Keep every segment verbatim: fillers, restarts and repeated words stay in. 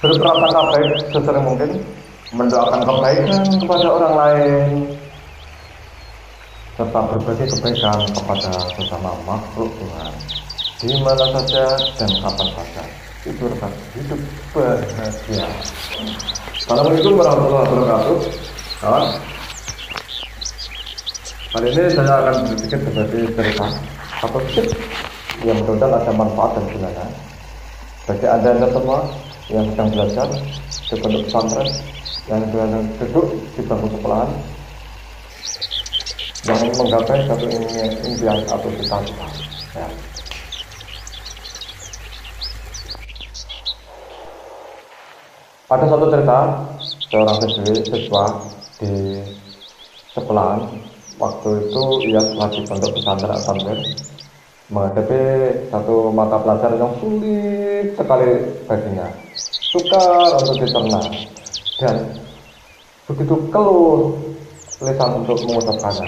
Berdoakan hal baik sesering mungkin, mendoakan kebaikan kepada orang lain, serta berbagi kebaikan kepada sesama makhluk Tuhan, di mana saja dan kapan saja. Itu rekan hidup bahagia. Assalamualaikum warahmatullahi wabarakatuh. Kawan, kali ini saya akan berpikir sebagai cerita atau tips yang mudah ada manfaat dan gunanya bagi anda yang semua yang sedang belajar di pondok pesantren, yang sedang duduk di bangku sekolahan, yang menggapai satu impian atau cita-cita. Ya. Ada satu cerita seorang siswa di sekolahan. Waktu itu ia lagi pondok pesantren Al-Tanbir, menghadapi satu mata pelajaran yang sulit sekali baginya, sukar untuk dicerna dan begitu keluh lisan untuk mengucapkannya.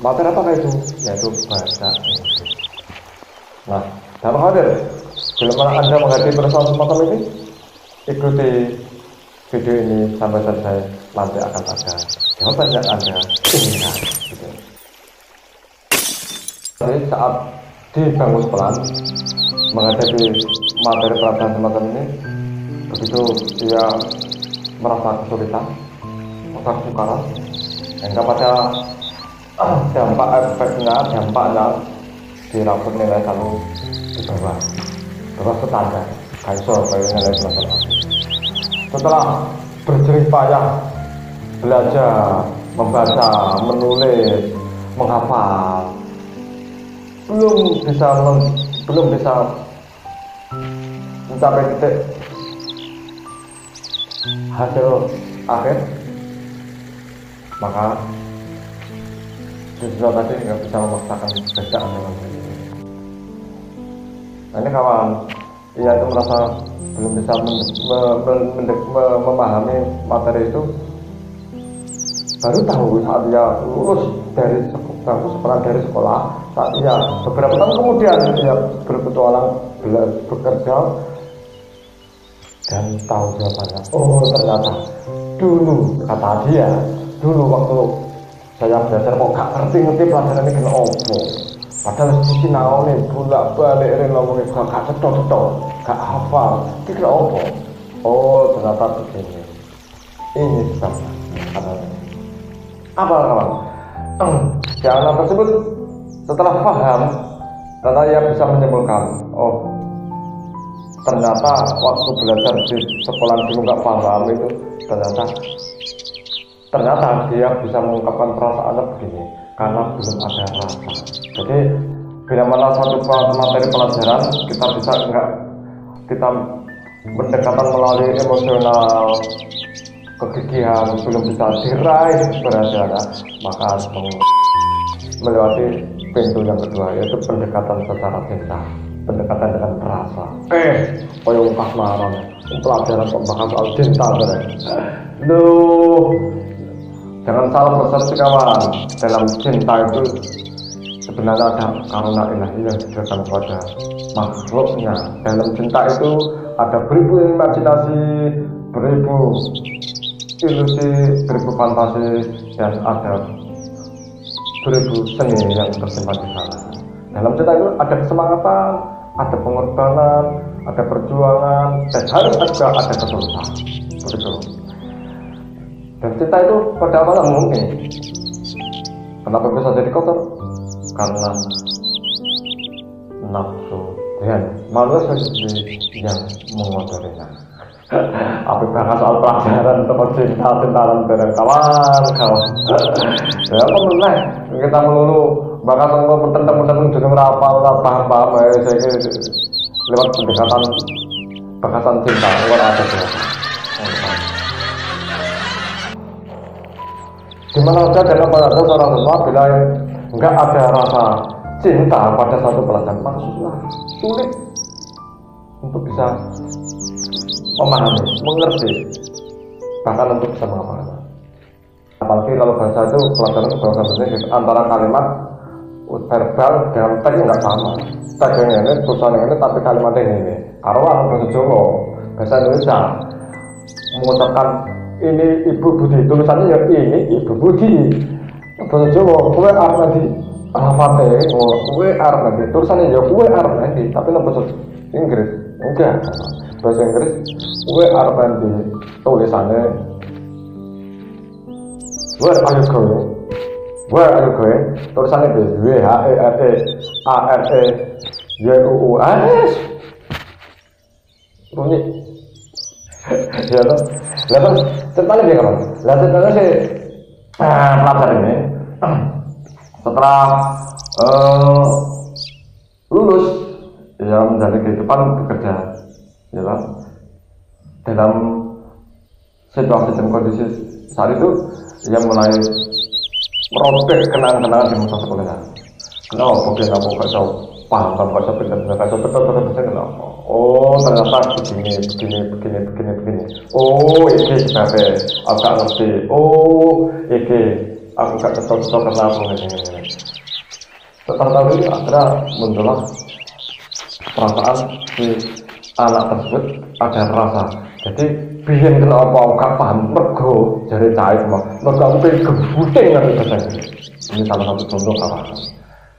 Materi apakah itu? Yaitu bahasa Inggris. Nah, dalam hadir, bila anda menghadapi persoalan semacam ini, ikuti video ini sampai selesai, nanti akan ada jawaban yang anda inginkan. Gitu. Saat di bangku sekolah menghadapi materi pelajaran semacam ini, begitu dia merasa kesulitan, merasa sukaran, hingga pada dampak efeknya, dampaknya di rapor nilai selalu di bawah, bawah standar, kaisor bagi nilai pelajaran. Setelah berjerih payah belajar, membaca, menulis, menghafal, belum bisa mem, belum bisa mencapai titik hasil akhir, maka siswa tadi nggak bisa memaksakan pekerjaan dengan ini. Nah, ini kawan, ia itu merasa belum bisa mendek, me, mendek, me, memahami materi itu, baru tahu saat ia lulus dari bangku sekolah dari sekolah. Saat ia beberapa tahun kemudian ia berpetualang bekerja dan tahu jawabannya. Oh, ternyata dulu kata dia, dulu waktu saya belajar kok gak ngerti-ngerti pelajaran ini kena opo. Padahal sisi naone bolak balik ngomongin gak cetok-cetok, gak hafal, ini kena opo. Oh, ternyata begini. Ini sebabnya. Apa kawan? Jalan tersebut setelah paham, ternyata ia bisa menyimpulkan, oh ternyata waktu belajar di sekolah dulu nggak paham itu, ternyata ternyata dia bisa mengungkapkan perasaannya begini, karena belum ada rasa. Jadi bila mana satu materi pelajaran kita bisa nggak kita pendekatan melalui emosional, kegigihan belum bisa diraih berhasilnya, maka harus melewati pintu yang kedua, yaitu pendekatan secara cinta, pendekatan dengan rasa. Eh, koyong kasmaran, pelajaran pembahasan soal cinta bener. Duh, jangan salah persepsi kawan. Dalam cinta itu sebenarnya ada karena ilahi yang diberikan kepada makhluknya. Dalam cinta itu ada beribu imajinasi, beribu ilusi, beribu fantasi, dan ada beribu seni yang tersimpan di sana. Dalam cerita itu ada kesemangatan, ada pengorbanan, ada perjuangan, dan harus juga ada ketulusan. Begitu. Dan cerita itu pada awalnya mungkin. Kenapa bisa jadi kotor? Karena nafsu dan manusia yang mengotorinya. Apa bahas soal pelajaran tempat cinta cintaan bareng kawan kawan. Ya apa meneh kita melulu bakal ngomong tentang-tentang jeneng apa ora paham-paham ae saiki lewat pendekatan bahasan cinta ora ada bahasa. Gimana saja dalam bahasa seorang siswa bila enggak ada rasa cinta pada satu pelajaran, maksudnya sulit untuk bisa memahami, mengerti bahkan untuk sama apa-apa. Apalagi kalau bahasa itu pelaksanaan bahasa Indonesia antara kalimat verbal dengan teks nggak sama. Teksnya ini tulisannya ini tapi kalimatnya ini. Arwah bahasa Jawa, bahasa Indonesia mengucapkan ini ibu budi tulisannya ya ini ibu budi. Bahasa Jawa kue arep nanti rapate, kue arep nanti tulisannya ya kue arep nanti tapi dalam bahasa Inggris enggak. Bahasa Inggris kue arep nanti tulisannya where are you going? Where are you going? Tulisannya B W H E R E A R E Y U U S. Bunyi. Ya toh. Lah toh ceritanya dia kapan? Lah ceritanya si pelajar ini setelah uh, lulus ya menjalani kehidupan bekerja, ya toh. Dalam situasi dan kondisi saat itu dia mulai merobek kenangan-kenangan di masa sekolah. Kenapa dia nggak mau kacau? Paham tanpa kacau, benar-benar kacau, betul-betul kenapa? Oh ternyata begini, begini, begini, begini, begini. Oh ini kenapa? Aku gak ngerti. Oh ini aku gak ketok-ketok kenapa ini. Setelah tahu itu akhirnya muncullah perasaan di anak tersebut ada rasa. Jadi biyen kenapa aku gak paham mergo jare cahit mah. Mergo aku pengen gebuting ngerti kesana. Ini salah satu contoh apa?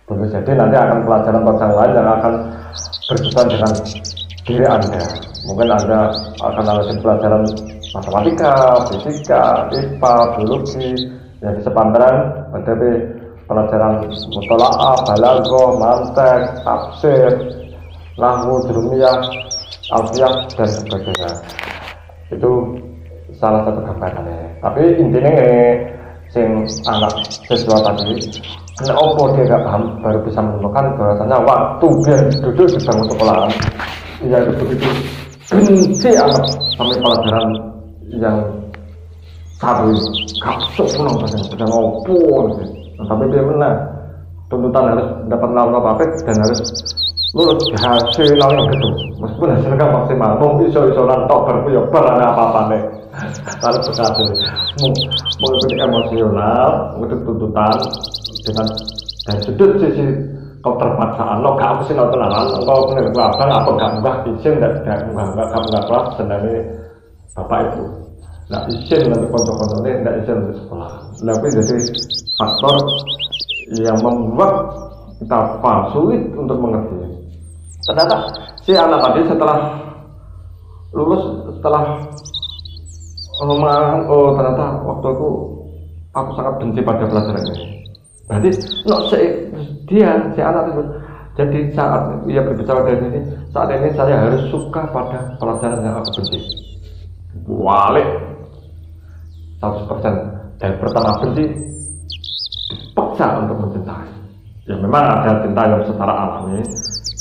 Tentu jadi nanti akan pelajaran-pelajaran lain yang akan berkaitan dengan diri Anda. Mungkin Anda akan mengalami pelajaran matematika, fisika, I P A, biologi, jadi sepantaran menjadi pelajaran mutola'ah, balaghah, mantek, tafsir, nahwu, jurumiyah, alfiyah, dan sebagainya. Itu salah satu gambarannya. Tapi intinya ini sing anak siswa tadi kena opo dia gak paham baru bisa menemukan bahwasannya waktu dia duduk di bangku sekolahan dia itu begitu benci amat sampai pelajaran yang satu kapsul pulang pasang sudah ngopo tapi dia menang tuntutan harus dapat nilai apik dan harus lulus hasil yang gitu meskipun hasilnya gak maksimal mau iso-isoran tok berkuyo berana apa-apane lalu berhasil mengikuti emosional mengikuti tuntutan dengan dan sudut sisi kau terpaksaan lo gak mesti nonton alam kau pengen kelabang atau gak mbah izin dan gak mbah gak mbah kelas sebenarnya bapak itu gak izin nanti kontok-kontoknya gak izin untuk sekolah tapi jadi faktor yang membuat kita paham sulit untuk mengerti ternyata si anak tadi setelah lulus setelah memang oh ternyata waktu aku aku sangat benci pada pelajaran ini. Berarti no, si, dia si anak itu jadi saat ia berbicara dari sini saat ini saya harus suka pada pelajaran yang aku benci balik seratus persen dari pertama benci dipaksa untuk mencintai ya memang ada cinta yang secara alami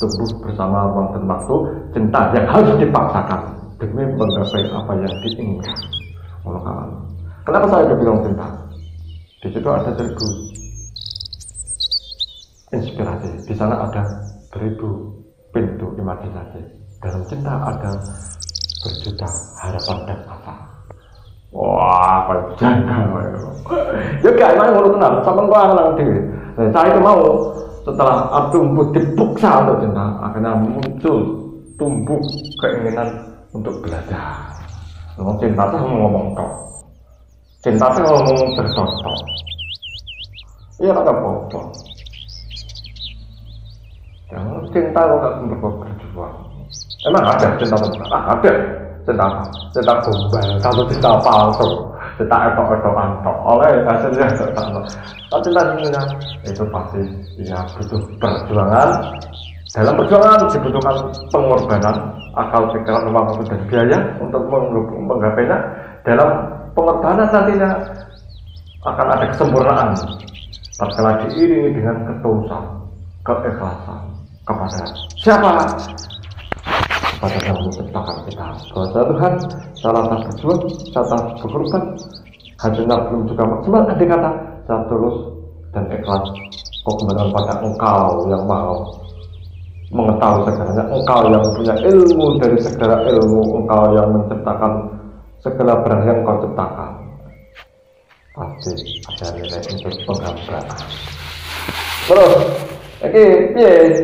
tumbuh bersama ruang dan waktu cinta yang harus dipaksakan demi menggapai apa yang diinginkan oleh kawan. Kenapa saya bilang cinta? Di situ ada cerita inspirasi, di sana ada beribu pintu imajinasi. Dalam cinta ada berjuta harapan dan asa. Wah, kayak jaga. Ya gak emang ngono tenan, sampean kok nang dhewe. Nah, saya itu mau setelah aku dipaksa untuk cinta, akhirnya muncul tumbuh keinginan untuk belajar. Ngomong cinta tuh ngomong tok. Cinta tuh ngomong bercontoh. Iya ora apa-apa. Yang cinta kok gak berbuat berjuang. Emang ada cinta benar? Ah ada. Cinta, cinta gombal, kalau cinta palsu, cinta etok-etokan tok. Oleh hasilnya sama. Kalau cinta cinta itu pasti ya butuh perjuangan. Dalam perjuangan dibutuhkan pengorbanan, akal pikiran, waktu dan biaya untuk menggapainya. Dalam pengorbanan nantinya akan ada kesempurnaan. Tatkala diiringi dengan ketulusan, keikhlasan. Kepada siapa? Kepada yang menciptakan kita. Kepada Tuhan, salah tak berjuang, salah tak berkorban. Hasilnya belum juga maksimal. Andai kata, saya tulus dan ikhlas. Kau kembali pada engkau yang mau mengetahui segalanya. Engkau yang punya ilmu dari segala ilmu. Engkau yang menciptakan segala barang yang kau ciptakan pasti ada nilai untuk penggambaran. Terus oke, yes,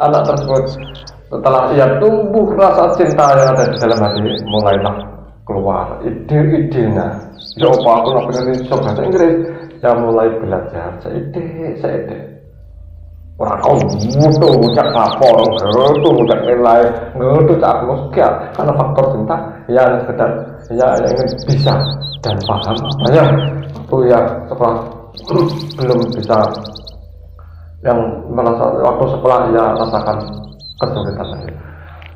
anak tersebut setelah ia tumbuh rasa cinta yang ada di dalam hati, mulailah keluar ide-idenya. Ya apa aku nak pengen bahasa Inggris, ya mulai belajar seide seide. Orang kau butuh ucap lapor, butuh ucap nilai, butuh ucap muskia karena faktor cinta yang sekedar yang ingin bisa dan paham banyak itu yang sekolah belum bisa, yang merasa waktu sekolah ia rasakan kesulitan tadi.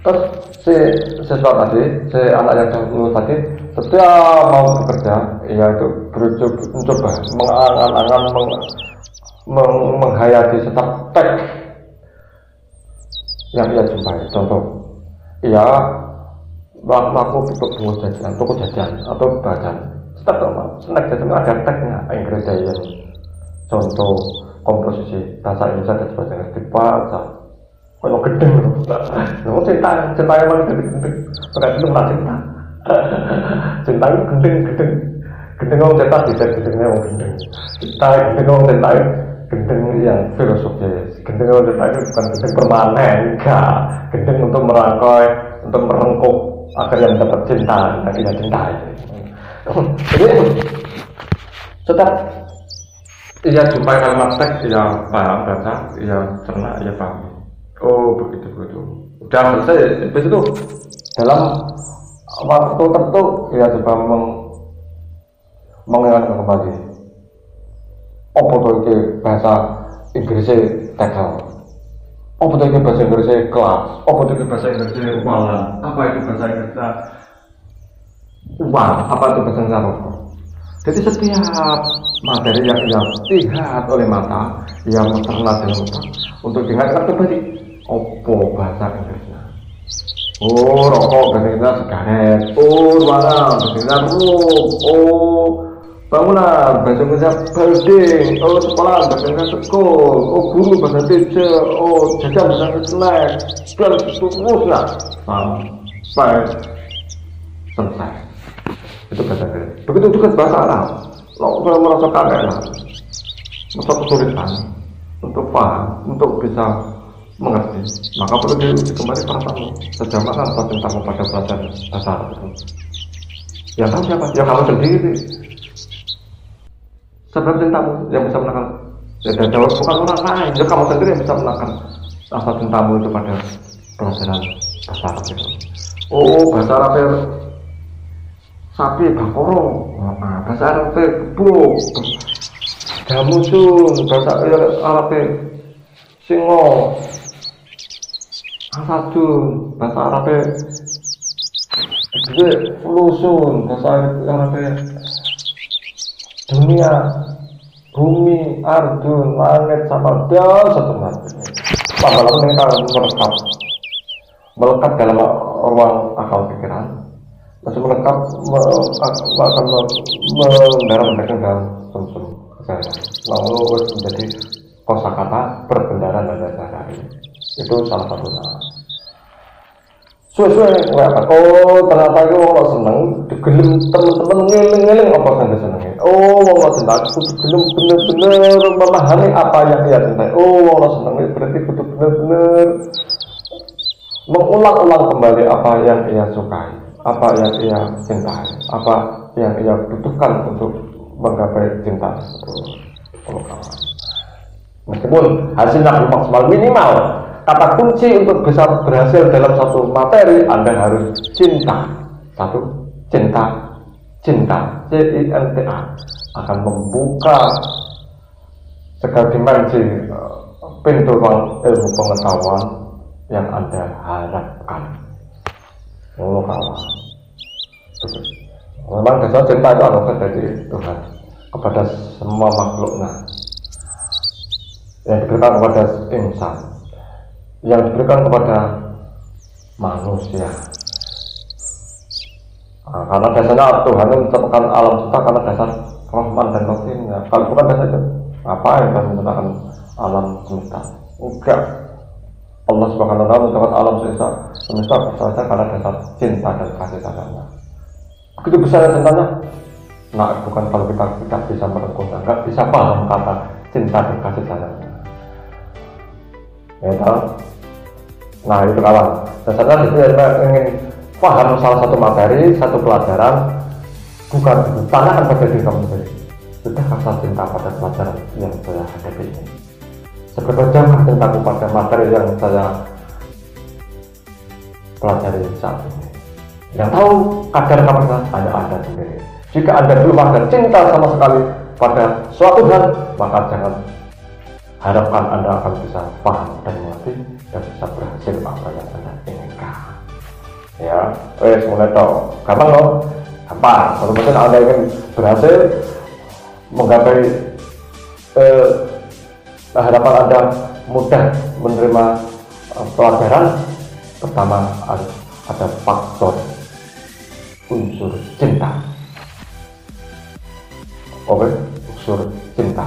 Terus si siswa tadi, si anak yang dahulu tadi, setiap mau bekerja ia itu berujuk mencoba mengangan-angan meng menghayati setiap teks yang ia jumpai. Contoh, ia melakukan bentuk bunga jajan, toko jajan atau badan. Setiap snack jajan ada teksnya, ingredient, contoh, komposisi, bahasa Indonesia dan sebagainya. Dibaca, kalau gede, namun cinta, cinta yang paling gede-gede, bukan itu merah cinta. Cinta itu gede-gede, gede ngomong cinta, bisa gede ngomong gede. Cinta gede ngomong cinta, gendeng yang filosofis, gendeng yang tadi bukan gendeng permanen, enggak, gendeng untuk merangkai, untuk merengkup agar yang dapat cinta, akhirnya cinta. Jadi setiap ia jumpai kalimat teks, ia paham baca, ia cerna, ia paham. Oh begitu begitu. Udah selesai, habis itu dalam waktu tertentu ia coba meng mengingatkan kembali. Apa itu bahasa Inggrisnya tekel? Apa itu bahasa Inggrisnya kelas? Apa itu bahasa Inggrisnya uang? Apa itu bahasa Inggrisnya uang? Apa itu bahasa Inggrisnya rokok? Jadi setiap materi yang ia lihat oleh mata, ia mencerna dalam otak untuk diingatkan kembali. Apa bahasa Inggrisnya? Oh rokok bahasa Inggrisnya sigaret. Oh uang bahasa Inggrisnya rum. Oh bangunan, bahasa Inggrisnya building. Oh sekolah, bahasa Inggrisnya sekolah. Oh guru, bahasa teacher. Oh jajan, bahasa Inggrisnya dan seterusnya sampai selesai. Itu bahasa Inggris. Begitu juga bahasa Arab. Kalau merasa kaget, merasa kesulitan untuk paham, untuk bisa mengerti, maka perlu diuji kembali perasaanmu. Sejamakan atau tentang kepada pelajaran bahasa Arab itu. Ya kan siapa? Ya kamu sendiri. Sebab cintamu yang bisa menekan, ya dan jawab bukan orang lain, ya kamu sendiri yang bisa menekan rasa cintamu itu pada pelajaran bahasa Arab itu. Oh bahasa Arab sapi bakoro, bahasa Arab buk, jamusun, bahasa Arab singo, asadun, bahasa Arab lusun, bahasa Arab dunia, bumi, ardun, langit, sama dan seterusnya. Lama-lama ini akan melekat, melekat dalam ruang akal pikiran, masih melekat akan mendarat-mendarat dalam sumsum kesehatan. Lalu menjadi kosakata berbendaran dan bahasa Arab. Itu salah satunya. Suwe-suwe nggak apa? Oh ternyata itu orang seneng, digelem temen-temen ngiling-ngiling apa yang seneng? Oh orang cinta, kudu gelem bener-bener memahami apa yang dia cintai. Oh orang seneng berarti kudu bener-bener mengulang-ulang kembali apa yang ia sukai, apa yang ia cintai, apa yang ia butuhkan untuk menggapai cinta itu. Kalau kawan, meskipun hasilnya belum maksimal, minimal kata kunci untuk bisa berhasil dalam satu materi, Anda harus cinta. Satu, cinta, cinta, C I N T A akan membuka segala dimensi pintu ilmu pengetahuan yang Anda harapkan. Lalu kawan, memang dasar cinta itu anugerah dari Tuhan kepada semua makhluknya yang diberikan kepada insan, yang diberikan kepada manusia. Nah, karena dasarnya Tuhan menciptakan alam semesta karena dasar Rahman dan Rahimnya. Kalau bukan dasar itu, apa yang Tuhan menciptakan alam semesta? Enggak. Allah Subhanahu wa Ta'ala menciptakan alam semesta semesta karena dasar cinta dan kasih sayangnya. Begitu misalnya contohnya, nah itu kan kalau kita tidak bisa merenggota, nggak bisa paham kata cinta dan kasih sayang. Ya tahu? Nah itu kawan. Dasarnya di sini kita ingin paham salah satu materi, satu pelajaran, bukan tanyakan pada diri kamu sendiri. Sudah rasa cinta pada pelajaran yang saya hadapi ini. Sebenarnya cintaku pada materi yang saya pelajari saat ini. Yang tahu kadar kamu hanya Anda sendiri. Jika Anda belum ada cinta sama sekali pada suatu hal, maka jangan harapkan Anda akan bisa paham dan mengerti dan bisa berhasil apa yang Anda inginkan. Ya, wes mulai toh. Gampang loh, gampang. Kalau mungkin Anda ingin berhasil menggapai eh, harapan Anda mudah menerima eh, pelajaran, pertama harus ada faktor unsur cinta. Oke, unsur cinta.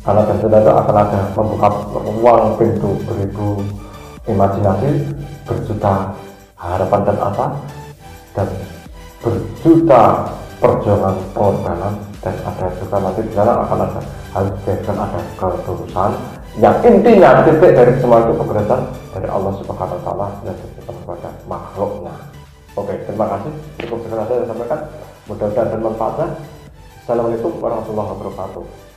Karena dan cinta itu akan ada membuka ruang pintu beribu imajinasi, berjuta harapan dan asa, dan berjuta perjuangan pengorbanan, dan ada juga nanti di sana akan ada harus dan ada ketulusan. Yang intinya titik dari semua itu keberadaan dari Allah Subhanahu Wa Taala dan kita kepada makhluknya. Oke, terima kasih. Cukup sekian saja yang saya sampaikan. Mudah-mudahan bermanfaat. Assalamualaikum warahmatullahi wabarakatuh.